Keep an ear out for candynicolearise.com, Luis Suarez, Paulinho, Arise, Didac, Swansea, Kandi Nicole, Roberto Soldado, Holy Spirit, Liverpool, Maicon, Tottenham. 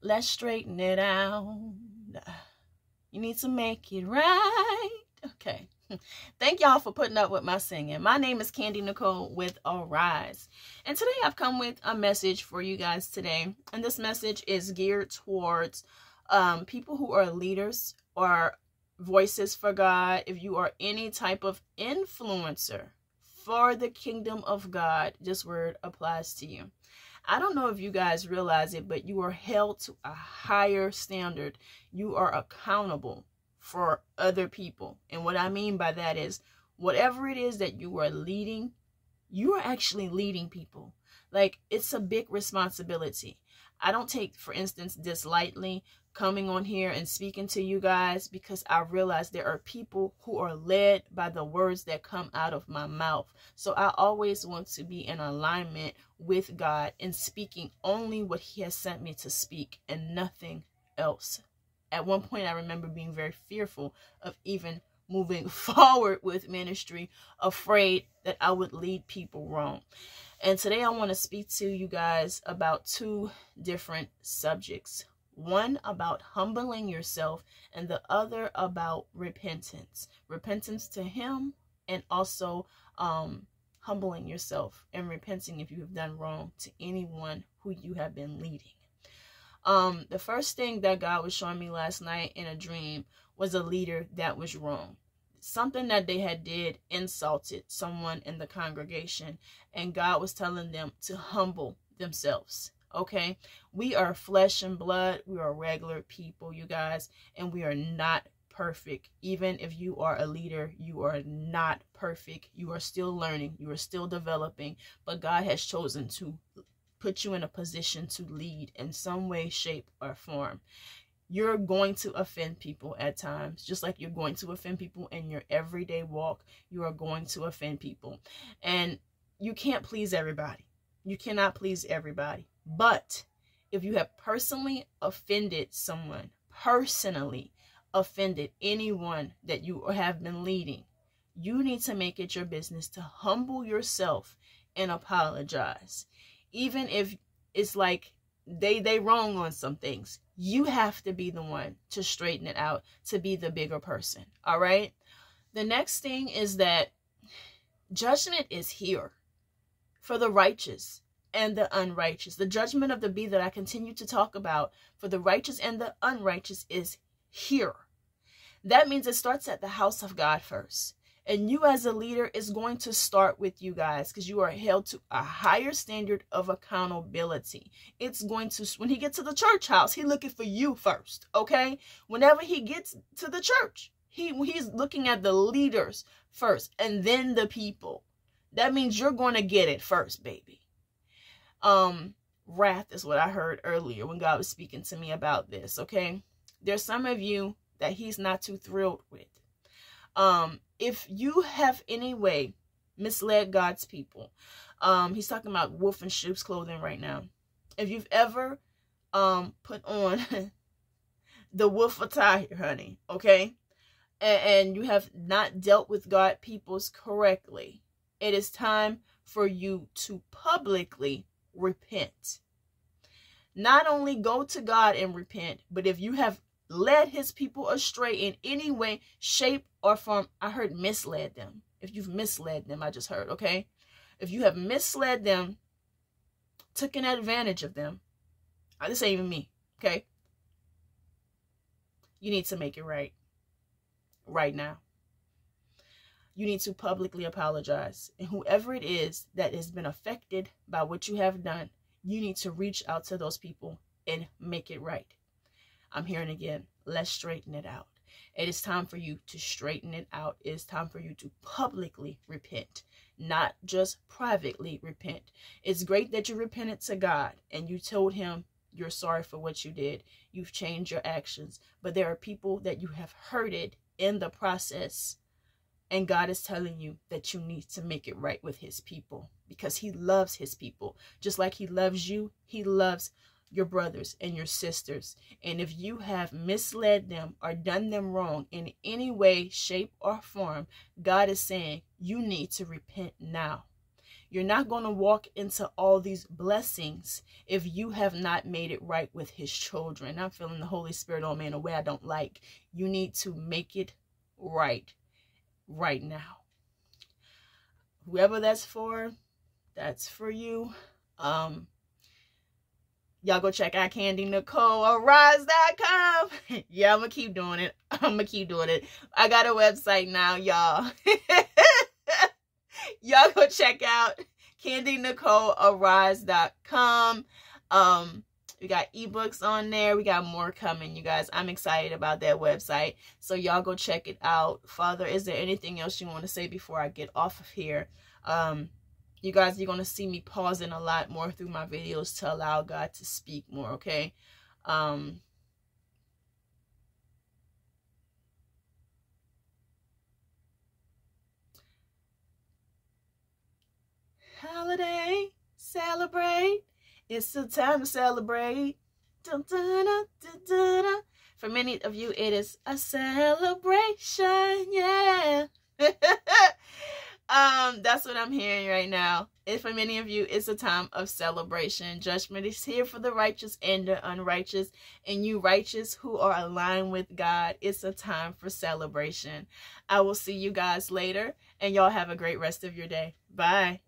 Let's straighten it out. You need to make it right. Okay. Thank y'all for putting up with my singing. My name is Kandi Nicole with Arise. And today I've come with a message for you guys today. And this message is geared towards people who are leaders or voices for God. If you are any type of influencer for the kingdom of God, this word applies to you. I don't know if you guys realize it, but you are held to a higher standard. You are accountable for other people. And what I mean by that is, whatever it is that you are leading, you are actually leading people. Like, it's a big responsibility. I don't take, for instance, this lightly, coming on here and speaking to you guys, because I realize there are people who are led by the words that come out of my mouth. So I always want to be in alignment with God and speaking only what He has sent me to speak and nothing else. At one point, I remember being very fearful of even moving forward with ministry, afraid that I would lead people wrong. And today I want to speak to you guys about two different subjects. One about humbling yourself and the other about repentance. Repentance to Him, and also humbling yourself and repenting if you have done wrong to anyone who you have been leading. The first thing that God was showing me last night in a dream was a leader that was wrong. Something that they had did insulted someone in the congregation, and God was telling them to humble themselves. Okay, we are flesh and blood. We are regular people, you guys, and we are not perfect. Even if you are a leader, you are not perfect. You are still learning. You are still developing, but God has chosen to put you in a position to lead in some way, shape, or form. You're going to offend people at times, just like you're going to offend people in your everyday walk. You are going to offend people, and you can't please everybody. You cannot please everybody. But if you have personally offended someone, personally offended anyone that you have been leading, you need to make it your business to humble yourself and apologize. Even if it's like they wrong on some things, you have to be the one to straighten it out, to be the bigger person. All right. The next thing is that judgment is here for the righteous and the unrighteous. The judgment of the bee that I continue to talk about for the righteous and the unrighteous is here. That means it starts at the house of God first. And you as a leader is going to start with you guys, because you are held to a higher standard of accountability. It's going to, when he gets to the church house, he's looking for you first, okay? Whenever he gets to the church, he's looking at the leaders first and then the people. That means you're going to get it first, baby. Wrath is what I heard earlier when God was speaking to me about this, okay? There's some of you that He's not too thrilled with. If you have any way misled God's people, He's talking about wolf in sheep's clothing right now. If you've ever put on the wolf attire, honey, okay, and you have not dealt with God's peoples correctly, it is time for you to publicly repent. Not only go to God and repent, but if you have led His people astray in any way, shape, or form, I heard misled them. If you've misled them, I just heard, okay? If you have misled them, taken advantage of them, this ain't even me, okay? You need to make it right, right now. You need to publicly apologize. And whoever it is that has been affected by what you have done, you need to reach out to those people and make it right. I'm hearing again, let's straighten it out. It is time for you to straighten it out. It is time for you to publicly repent, not just privately repent. It's great that you repented to God and you told Him you're sorry for what you did. You've changed your actions. But there are people that you have hurted in the process. And God is telling you that you need to make it right with His people, because He loves His people. Just like He loves you, He loves your brothers and your sisters. And if you have misled them or done them wrong in any way, shape, or form, God is saying you need to repent now. You're not going to walk into all these blessings if you have not made it right with his children. I'm feeling the Holy Spirit on me in a way I don't like. You need to make it right now. Whoever that's for you. Y'all go check out candynicolearise.com. Yeah, I'm going to keep doing it. I got a website now, y'all. Y'all go check out candynicolearise.com. We got ebooks on there. We got more coming, you guys. I'm excited about that website. So y'all go check it out. Father, is there anything else you want to say before I get off of here? You guys, you're going to see me pausing a lot more through my videos to allow God to speak more, okay? Holiday, celebrate. It's the time to celebrate. Dun, dun, dun, dun, dun, dun. For many of you, it is a celebration, yeah. That's what I'm hearing right now. And for many of you, it's a time of celebration. Judgment is here for the righteous and the unrighteous. And you righteous who are aligned with God, it's a time for celebration. I will see you guys later, and y'all have a great rest of your day. Bye.